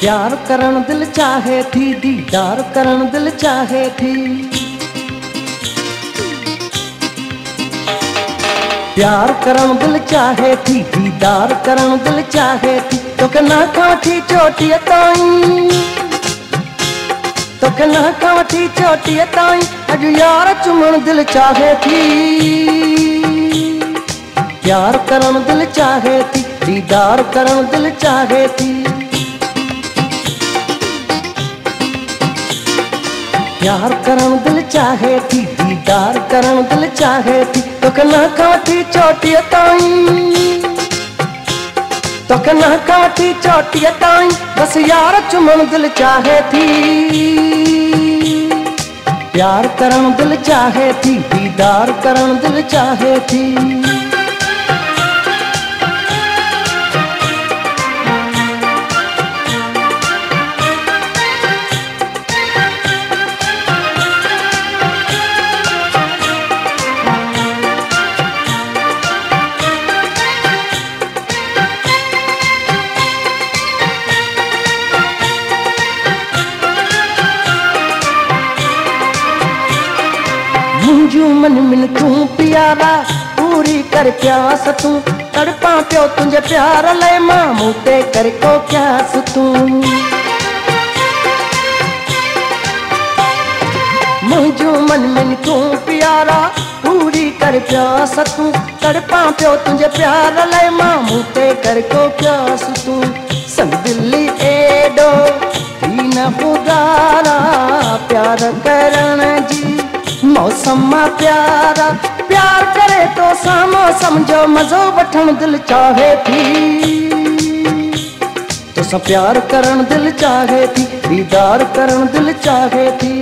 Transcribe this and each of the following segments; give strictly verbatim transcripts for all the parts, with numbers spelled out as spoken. प्यार करण दिल चाहे थी, दीदार करण दिल चाहे थी। प्यार करण दिल चाहे थी, दीदार करण दिल चाहे थी। तोखे न खावठी चोटी ताई, तोखे न खावठी चोटी ताई। अज यार चुमण दिल चाहे थी। प्यार करण दिल चाहे थी, दीदार करण दिल चाहे थी। प्यार करण दिल चाहे थी, दीदार करण दिल चाहे थी। तोखे न काठी चोटी ताई, तोखे न काठी चोटी ताई। बस यार चुमण दिल चाहे थी। प्यार करण दिल चाहे थी, दीदार करण दिल चाहे थी। मुंजू मन मिन तू प्यारा, पूरी कर प्यास तू। तड़पा प्यो तुझे प्यार ले मां, मूते कर को क्यास तू। मुंजू मन मिन तू प्यारा, पूरी कर प्यास तू। तड़पा प्यो तुझे प्यार ले मां, मूते कर को क्यास तू। संग दिल्ली एडो ही न पुकारा, प्यार करण जी मौसम प्यारा। प्यार करे तो सामो समझो, मजो वठण दिल चाहे थी। तुसा प्यार करण दिल चाहे थी, दीदार करण दिल चाहे थी।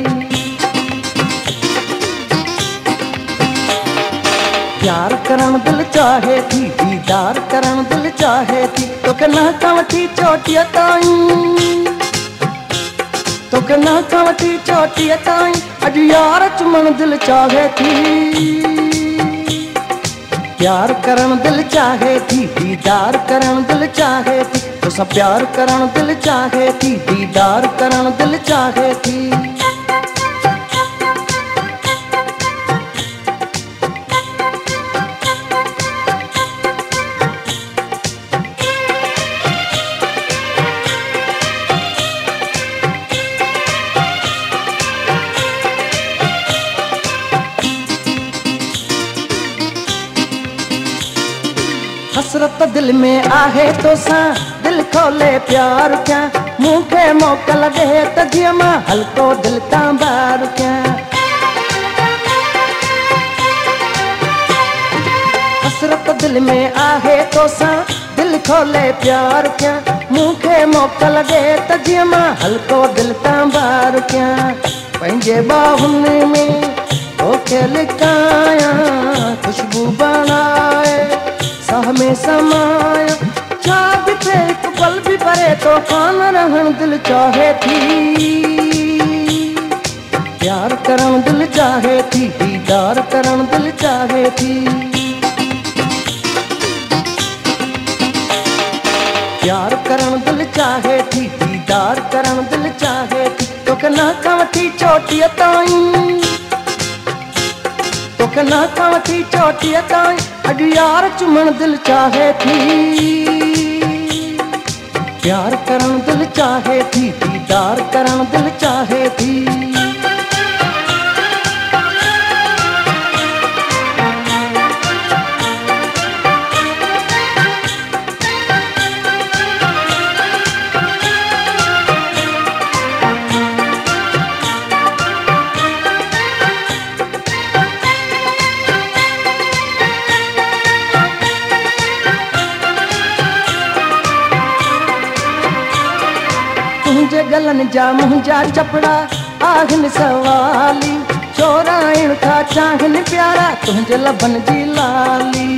प्यार करण दिल चाहे थी, दीदार करण दिल चाहे थी। तोखे न कावठी चोटी ताई, तोखे न कावठी चोटी ताई। अज यार चुमण दिल चाहे थी। प्यार करण दिल चाहे थी, दीदार करण दिल चाहे थी। तुसा प्यार करण दिल चाहे थी, दीदार करण दिल चाहे थी। हसरत दिल में आहे तो सा, दिल खोले प्यार क्या। मुखे मोकल दे तजिया मां, हल्को दिल ता बार क्या। हसरत दिल में आहे तो सा, दिल खोले प्यार क्या। मुखे मोकल दे तजिया मां, हल्को दिल ता बार क्या। पंहिंजे बाहुन में तोखे लिकाया, खुशबू बनाए हमें समाया। चाह भी थे एक पल भी परे, तो कान रहन दिल चाहे थी। प्यार करण दिल चाहे थी, दीदार करण दिल चाहे थी। प्यार करण दिल चाहे थी, दीदार करण दिल चाहे थी। तोखे न कावठी चोटी ताई, तोखे न कावठी चोटी ताई। अज यार चुमण दिल चाहे थी। प्यार करण दिल चाहे थी, दीदार करण दिल चाहे थी। मुझे गलन जा मुझा चपड़ा आहन सवाली, चोराइन था चाहन प्यारा, तुझे लबन जी लाली।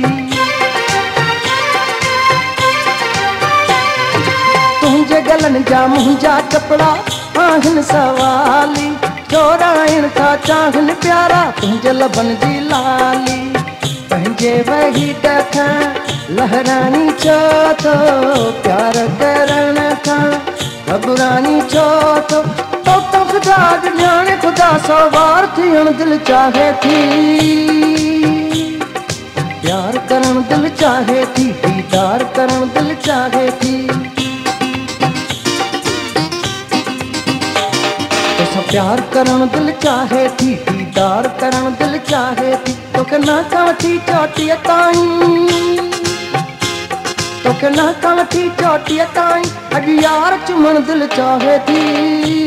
तुझे गलन जा मुझा चपड़ा आहन सवाली, चोराइन था चाहन प्यारा, तुझे लबन जी लाली। पंहिंजे वही तखा लहरानी चो तो प्यार करण का, घबरानी चोट तो तक दाग जाने खुदा सौ बार थी हम दिल चाहे थी। प्यार करण दिल चाहे थी, दीदार करण दिल चाहे थी। तो प्यार करण दिल चाहे थी, दीदार करण दिल चाहे थी। तो के ना काटी चोटिया ताई, तो के ना काटी चोटिया ताई, अज यार चुमन दिल चाहे थी।